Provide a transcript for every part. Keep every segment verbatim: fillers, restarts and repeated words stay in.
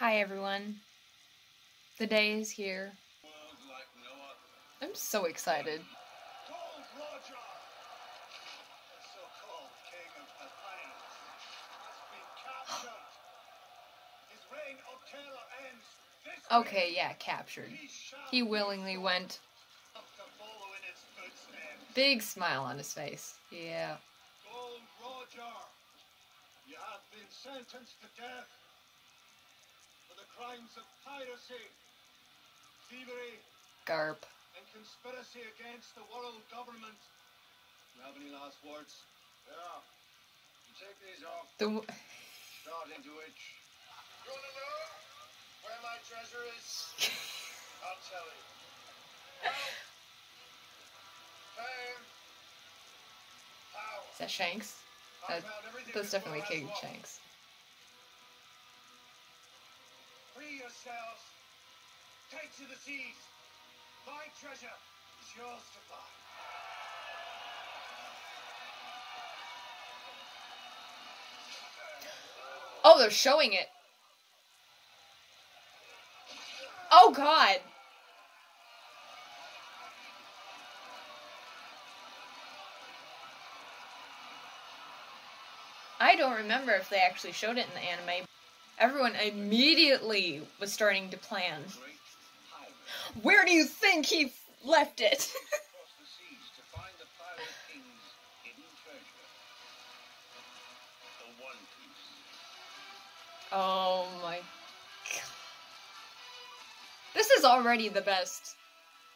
Hi everyone. The day is here. I'm so excited. Gold Roger, the so-called king of the pirates, has been captured. His reign of terror ends this week. Okay, yeah, captured. He willingly went. Big smile on his face. Yeah. Gold Roger, you have been sentenced to death for the crimes of piracy, thievery, garp, and conspiracy against the world government. Do you have any last words? Yeah. You take these off. The w starting to itch. You want to know where my treasure is? I'll tell you. Health, fame, power. Is that Shanks? Uh, that's definitely King Shanks. Free yourselves. Take to the seas. My treasure is yours to find. Oh, they're showing it. Oh, God. I don't remember if they actually showed it in the anime. Everyone immediately was starting to plan. Where do you think he left it? Oh my God. This is already the best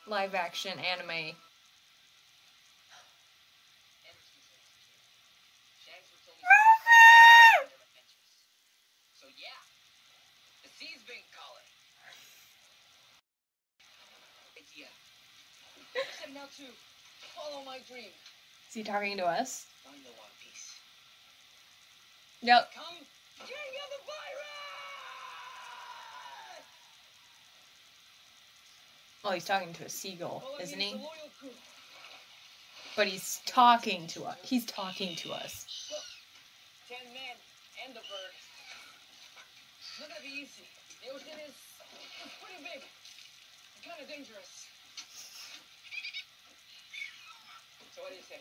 live action anime. Now to follow my dream. Is he talking to us? Find the one piece. Yep. Come, King of the Pirates! Well, he's talking to a seagull, isn't he? But he's talking to us. He's talking to us. Look, ten men and a bird. Not that easy. The ocean is it's pretty big. Kind of dangerous. So what do you say?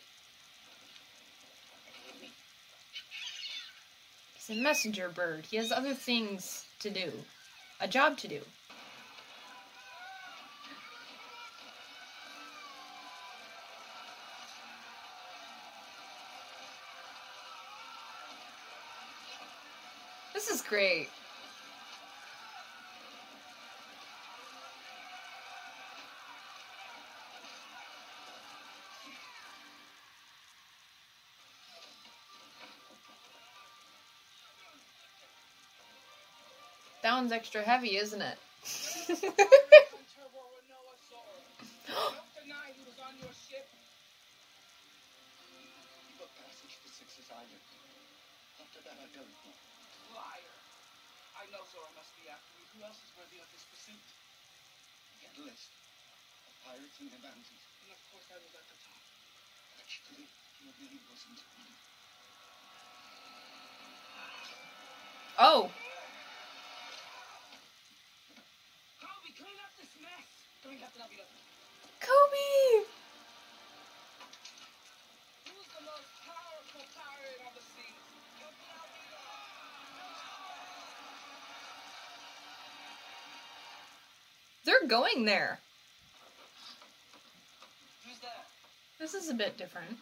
He's a messenger bird. He has other things to do. A job to do. This is great. That one's extra heavy, isn't it? Oh! Koby! Who's the most powerful pirate on the sea? Captain Albedo! They're going there. Who's that? This is a bit different.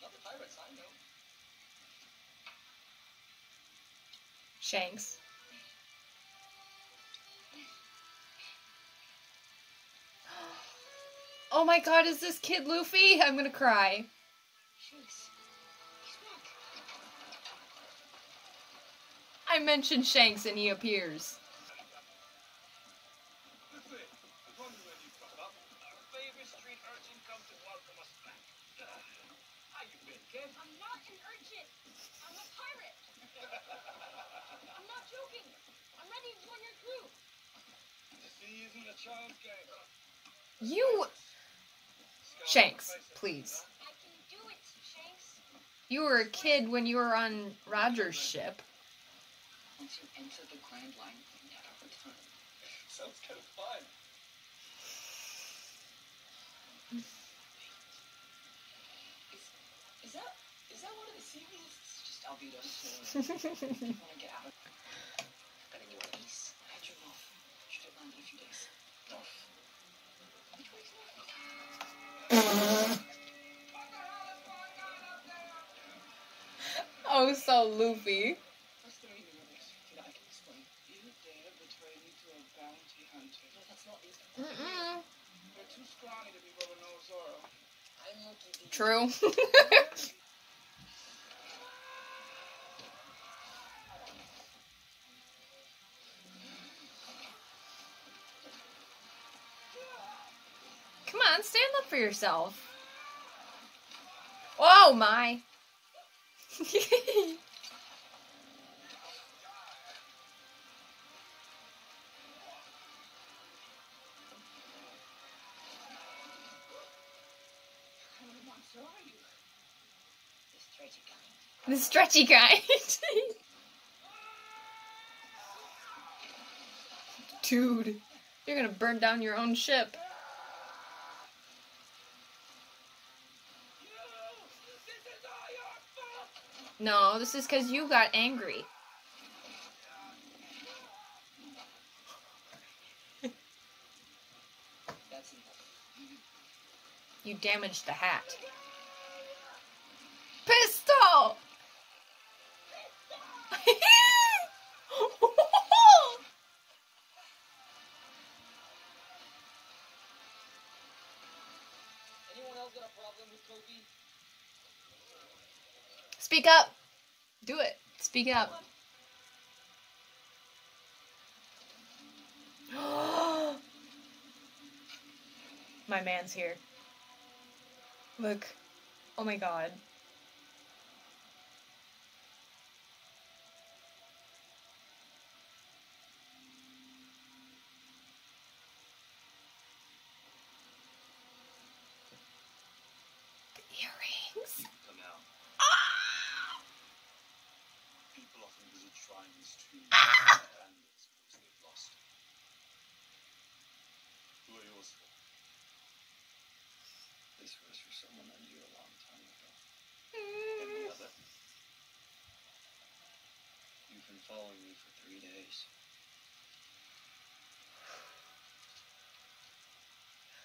Not the pirates I know. Shanks. Oh my god, is this kid Luffy? I'm gonna cry. Shanks. He's back. I mentioned Shanks and he appears. You... Shanks, please. I can do it, Shanks. You were a kid when you were on Roger's ship. Once you enter the Grand Line, you never return. Sounds kind of fun. Is, is that... Is that one of the seagulls? It's just Albedo. So, you want to get out of it? I've got a new piece. I drew off. Should have landed a few days. North. Oh, so Luffy. What's the meaning of this? Can I explain? You dare betray me to a bounty hunter. No, that's not easy. Mm-mm. You're too scrawny to be Roronoa Zoro. I'm looking at you. True. Come on, stand up for yourself. Oh my. The stretchy guy. Dude, you're gonna burn down your own ship. No, this is because you got angry. You damaged the hat. Pistol! Anyone else got a problem with Koby? Speak up. Do it. Speak up. My man's here. Look. Oh my god. Following me for three days.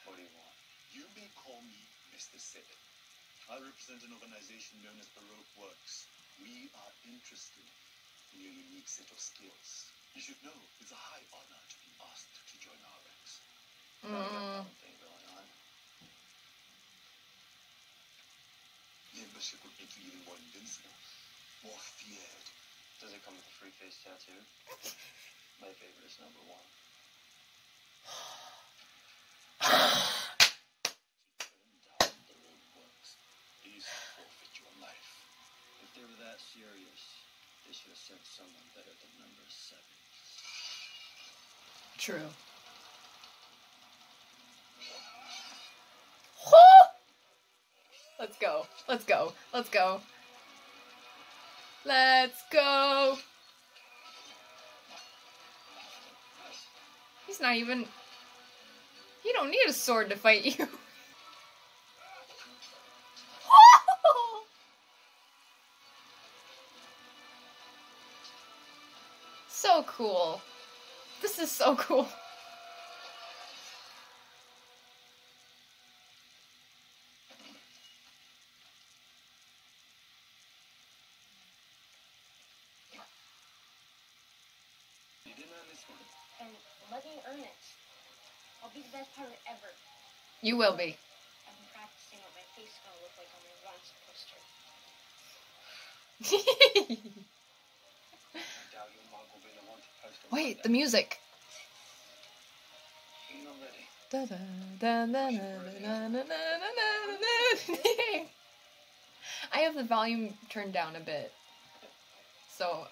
What do you want? You may call me Mister Sid. I represent an organization known as Baroque Works. We are interested in your unique set of skills. You should know it's a high honor to be asked to join our ranks. Mm. I've got one thing going on. Membership will make you even more invincible, more feared. Does it come with a free face tattoo? My favorite is number one. To turn down the road works is to forfeit your life. If they were that serious, they should have sent someone better than number seven. True. Let's go. Let's go. Let's go. Let's go! He's not even... You don't need a sword to fight you. Oh! So cool. This is so cool. and let me earn it. I'll be the best pirate ever. You will be. I've been practicing what my face is going to look like on my bronze poster. Wait, the music. Da, da, da, da, da, da, da, da, da, da. I have the volume turned down a bit, so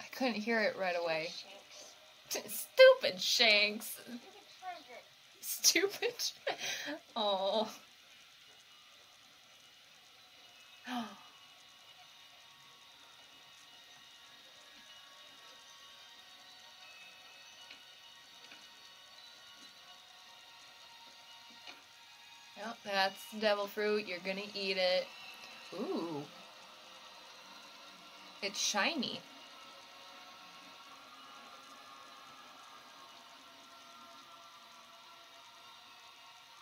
I couldn't hear it right away. Shanks. Stupid Shanks. Stupid. Oh. Yep, that's devil fruit. You're gonna eat it. Ooh. It's shiny.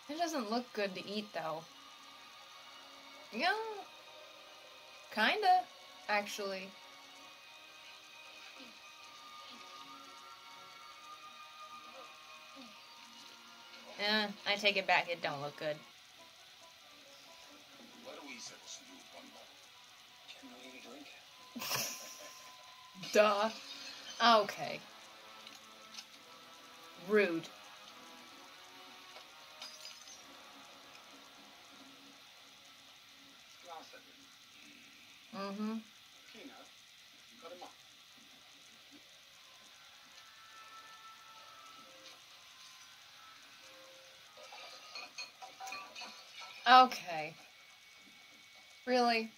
It doesn't look good to eat, though. Yeah. Kinda, actually. Eh, I take it back. It don't look good. Duh. Okay. Rude. Mm-hmm. Okay. Really?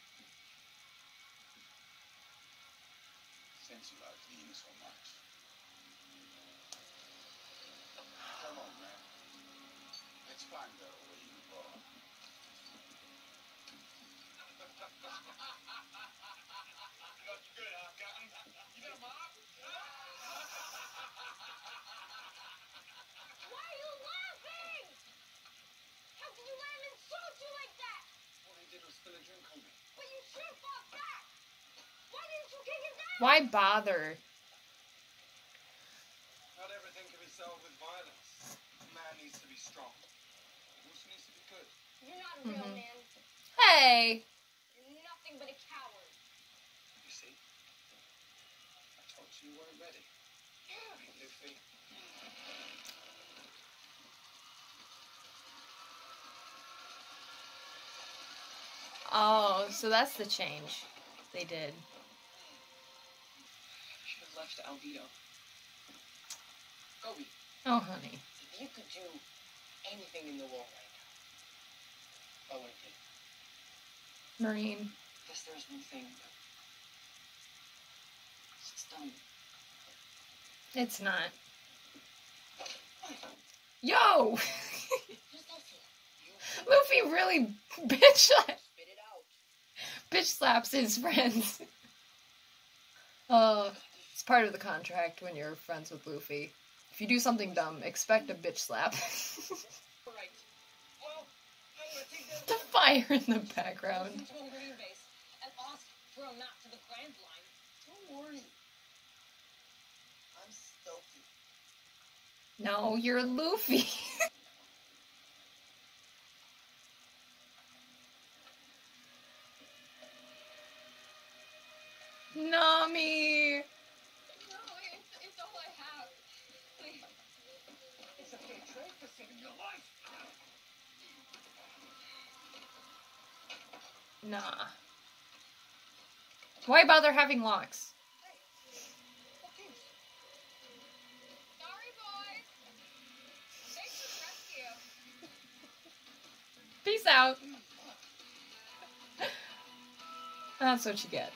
Since you like eating so much. Come on, man. Let's find out where you are. Not good, huh, Captain? You got a mob? Why are you laughing? How can you let him insult you like that? All he did was spill a drink on me. But you should fall back. Why didn't you kick him down? Why bother? Not everything can be solved with violence. A man needs to be strong. He also needs to be good. You're not a real mm-hmm. man. Hey. You're nothing but a coward. You see? I told you you weren't ready. Yeah, Luffy. Oh, so that's the change they did. I should have left Albedo. Koby. Oh, honey. If you could do anything in the world right now, what would it be? Marine. Yes, there's one thing. It's done. It's not. Yo! Luffy really bitch bitch slaps his friends. Uh, it's part of the contract when you're friends with Luffy. If you do something dumb, expect a bitch slap. The fire in the background. No, you're Luffy. Nami! No, it's, it's all I have. Please. It's a big trade for saving your life. Nah. Why bother having locks? Hey. Okay. Sorry, boys. Thanks for the rescue. Peace out. That's what you get.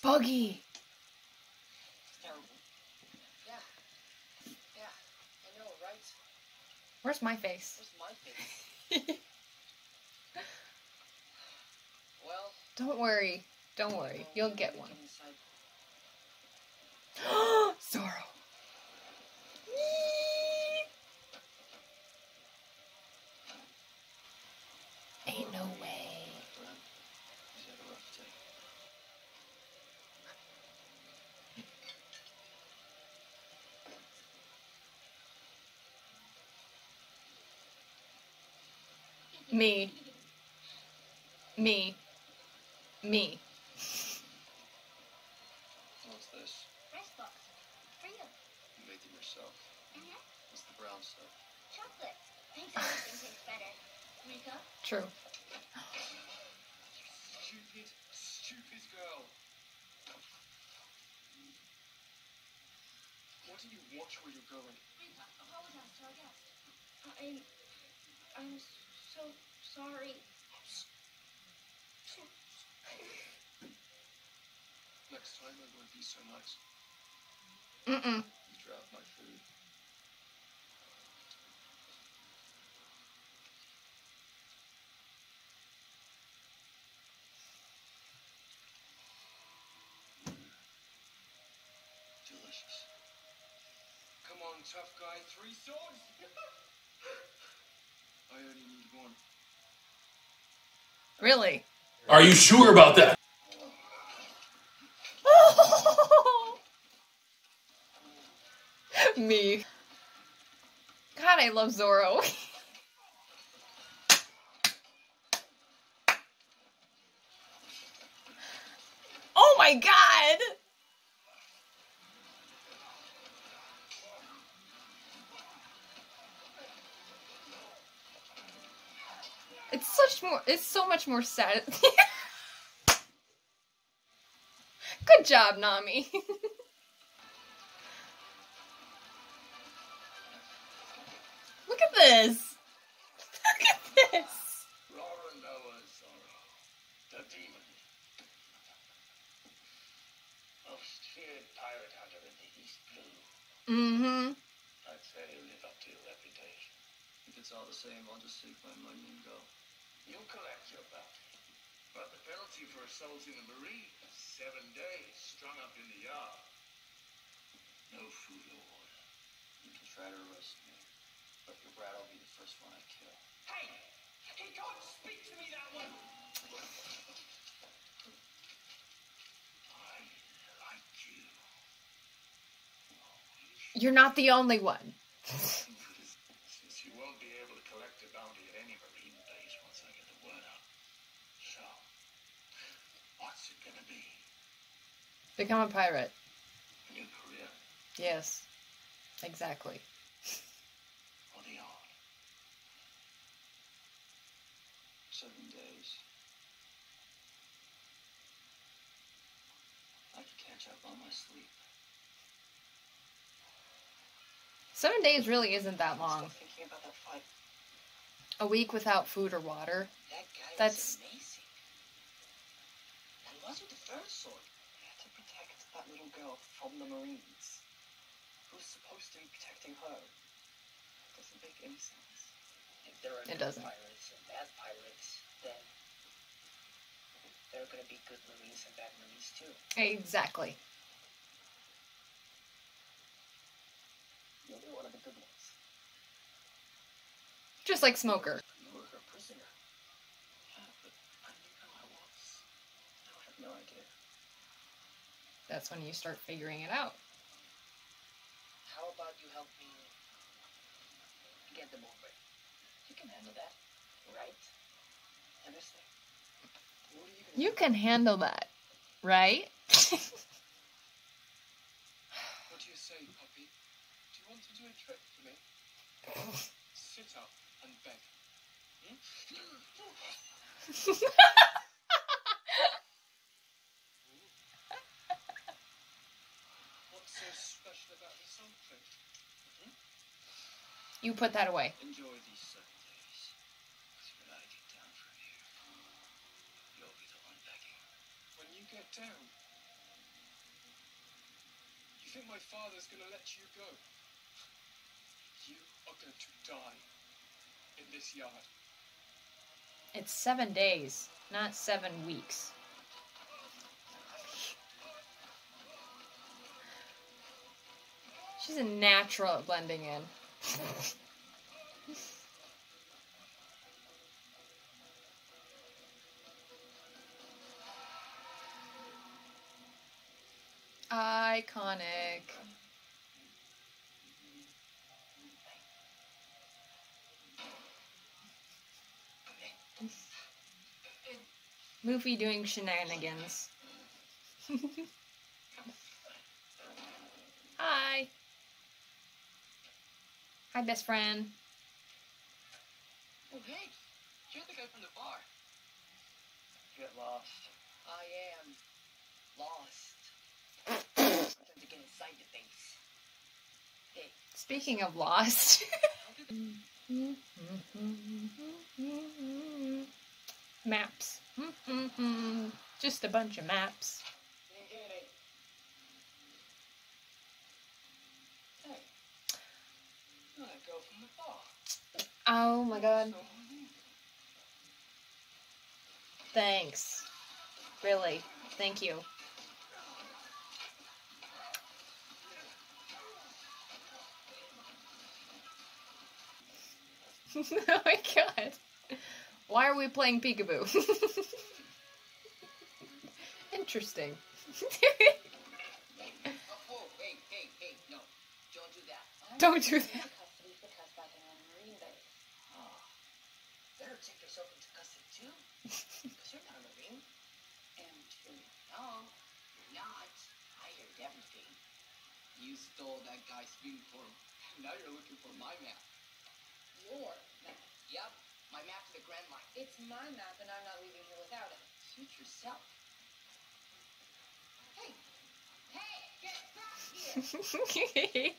Buggy. It's terrible. Yeah. Yeah. I know, right? Where's my face? Where's my face? Well, don't worry. Don't worry. You'll get one. Zoro. Whee! No way. Me. Me. Me. What's this? Icebox. For you. You made them yourself. Mm-hmm. What's the brown stuff? Chocolate. Thanks for everything tastes better. Makeup? True. You stupid, stupid girl. What do you watch where you're going? I apologize to our guest. I'm... I'm so sorry. Next time I won't be so nice. Mm-mm. You dropped my food. Delicious. Come on, tough guy, three swords. I only need one. Really? Are you sure about that? Me. God, I love Zoro. Oh my God! It's such more. It's so much more sad. Good job, Nami. This. Look at this. Roronoa Zoro, the demon, obscure pirate hunter in the East Blue. Mm-hmm. I'd say you live up to your reputation. If it's all the same, I'll just take my money and go. You collect your bounty, but the penalty for assaulting a marine is seven days strung up in the yard. No food or water. You can try to arrest me. But your brat will be the first one I kill. Hey! He can't speak to me, that one! I like you. You're not the only one. Since you won't be able to collect a bounty at any marine base once I get the word up. So, what's it gonna be? Become a pirate. A new career? Yes. Exactly. Seven days. I could catch up on my sleep. Seven days really isn't that long. I'm still thinking about that fight. A week without food or water. That guy That's... was amazing. That wasn't the first sword. He had to protect that little girl from the Marines. Who's supposed to be protecting her? That doesn't make any sense. If there are it no doesn't. Pirates and bad pirates, then there are going to be good marines and bad marines too. Exactly. You'll be one of the good ones. Just like Smoker. You were her prisoner. Yeah, but I knew how I was. Now I have no idea. That's when you start figuring it out. How about you help me get them over? You can handle that, right? Understand? You can handle that, right? What do you say, puppy? Do you want to do a trick for me? Sit up and beg. Hmm? What's so special about this song, please? Hmm? You put that away. Enjoy these seven days. Because when I get down from here, you'll be the one begging. When you get down, you think my father's going to let you go? You are going to die in this yard. It's seven days, not seven weeks. She's a natural at blending in. iconic. Moofy doing shenanigans. Hi. Hi, best friend. Oh, hey. You're the guy from the bar. Get lost. I am lost. Sometimes I get inside the face. Hey. Speaking of lost. Maps. Mm-mm-mm. Just a bunch of maps. Oh my god. Thanks. Really. Thank you. Oh my god. Why are we playing peekaboo? Interesting. Don't do that. Take yourself into custody too, because you're not a marine, and no, you're not. I heard everything. You stole that guy's uniform. Now you're looking for my map. Your map? Yep, my map to the Grand Line. It's my map, and I'm not leaving here without it. Suit yourself. Hey, hey, get back here! Okay.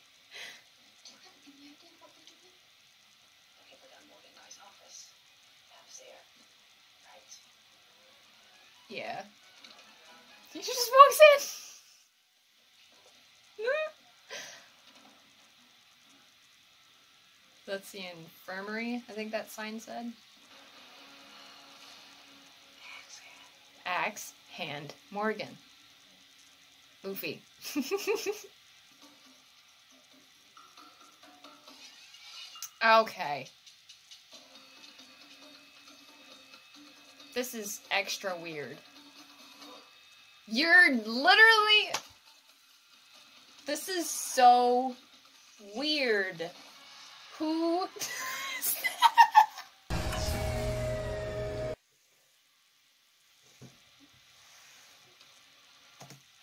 Yeah. He just walks in! That's the infirmary, I think that sign said. Axe Hand Morgan. Luffy. Okay. This is extra weird. You're literally... This is so weird. Who is that?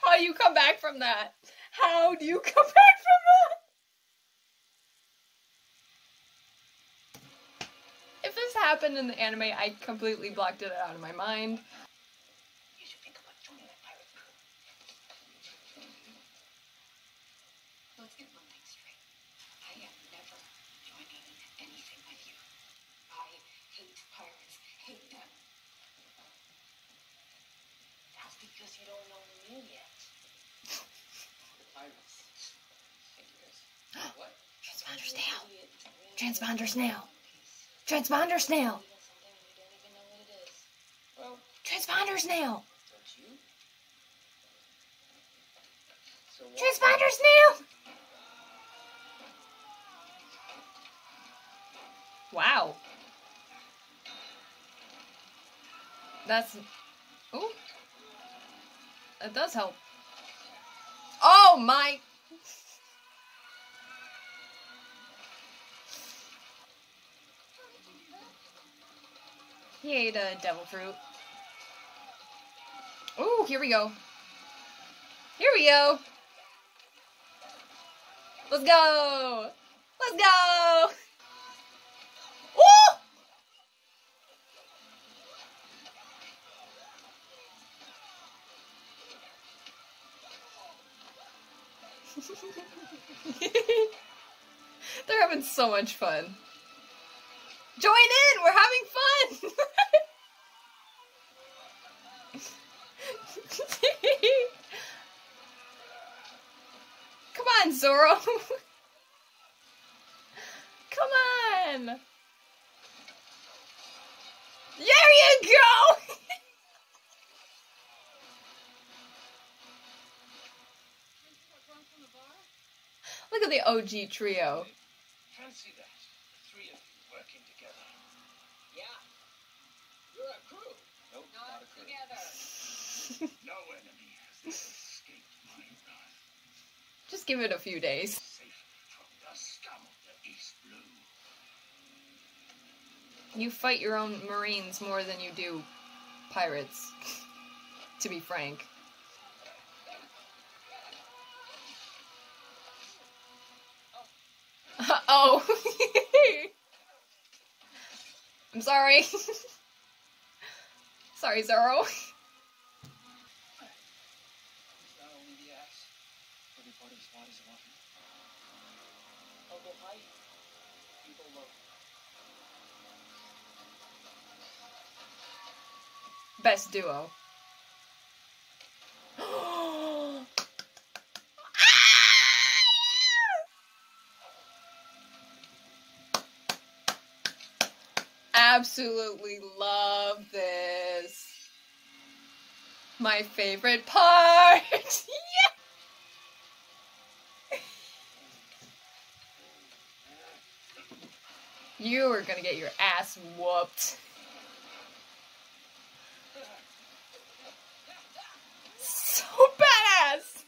How do you come back from that? How do you come back from that? Happened in the anime, I completely blocked it out of my mind. You should think about joining that pirate crew. Let's get one thing straight. I am never joining anything with you. I hate pirates. Hate them. That's because you don't know me yet. The pirates. Thank you guys. What? Transponder snail. Transponder snail. Transponder snail. Well, Transponder snail. So Transponder snail. Wow. That's. Oh. That does help. Oh my. He ate a devil fruit. Ooh, here we go. Here we go. Let's go. Let's go. Ooh! They're having so much fun. Join in! We're having fun! Come on, Zoro! Come on! There you go! Look at the O G trio. Fancy that. Three of you working together. Yeah. You're a crew. Nope, not, not a crew. Together. No enemy has escaped my wrath. give it a few days. You fight your own Marines more than you do pirates, to be frank. Uh-oh. I'm sorry. Sorry, Zoro. Best duo. Absolutely love this. My favorite part. Yeah. You are gonna get your ass whooped. So badass.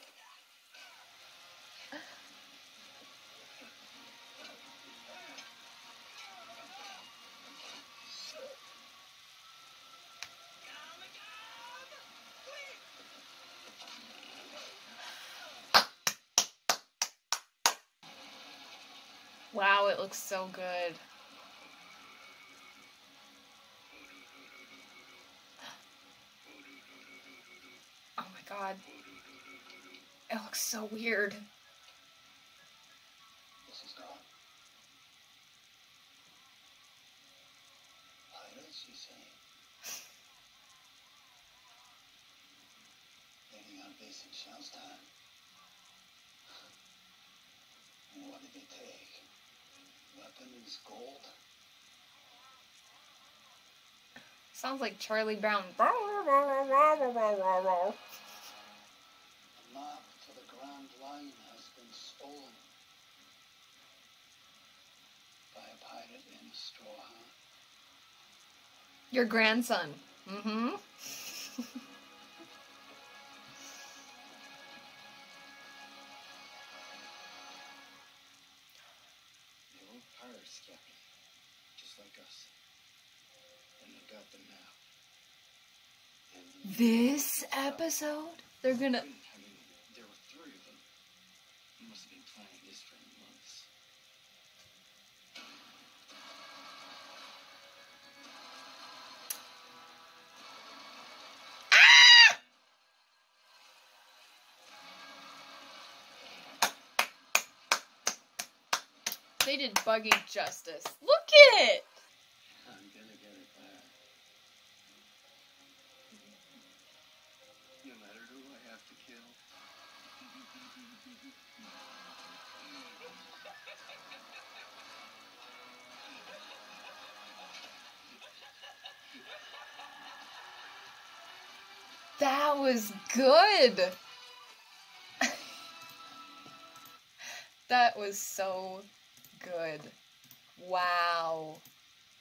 Wow, it looks so good. Oh my god. It looks so weird. This is gone. What is she saying? Living on basic shells time. What did they take? Weapons, gold. Sounds like Charlie Brown. The map to the Grand Line has been stolen by a pirate in a straw hat. Your grandson. Mm-hmm. This episode, they're gonna. I mean, there were three of them. You must have been planning this for months. Ah! They did Buggy justice. Look at it. That was good. That was so good. Wow.